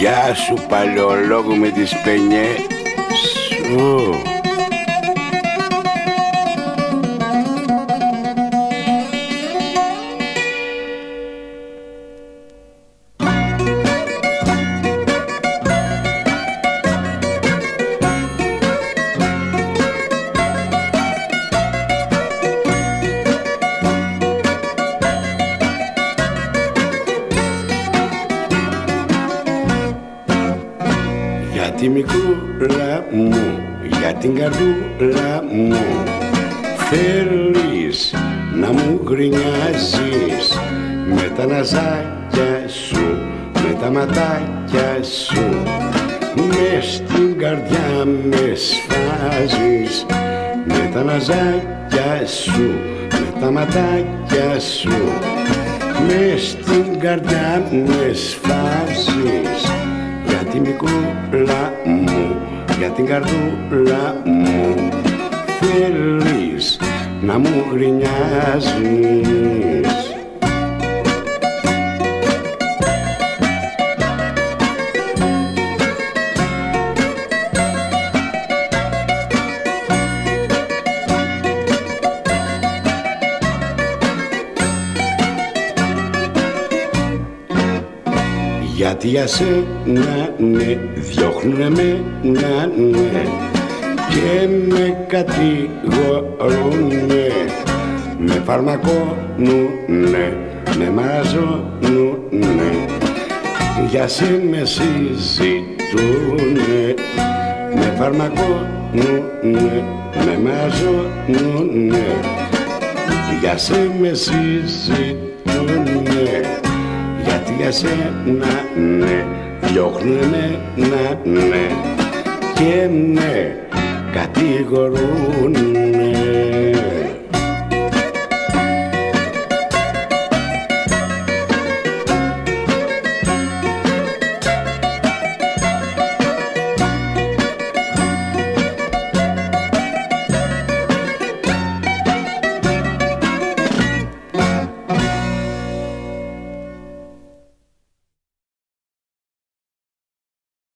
Γεια σου παλαιολόγου με τις παινιές σου. Την καρδούλα μου θέλεις να μου γκρινιάζεις με τα ναζάκια σου, με τα ματάκια σου, μες στην καρδιά με σφάζεις με τα ναζάκια σου, με τα ματάκια σου, μες στην καρδιά με σφάζεις για τη μικρούλα μου, για την καρδούλα μου θέλεις να μου γκρινιάζεις. Γιατί για σένα ναι, διώχνουνε με να ναι και με κατηγορούνε, με φαρμακώνουνε, με μαραζώνουνε, για σένα συζητούνε, με φαρμακώνουνε, με μαραζώνουνε, για σένα συζητούνε. Γιατί για σένα ναι, διώχνουνε να ναι και με κατηγορούνε.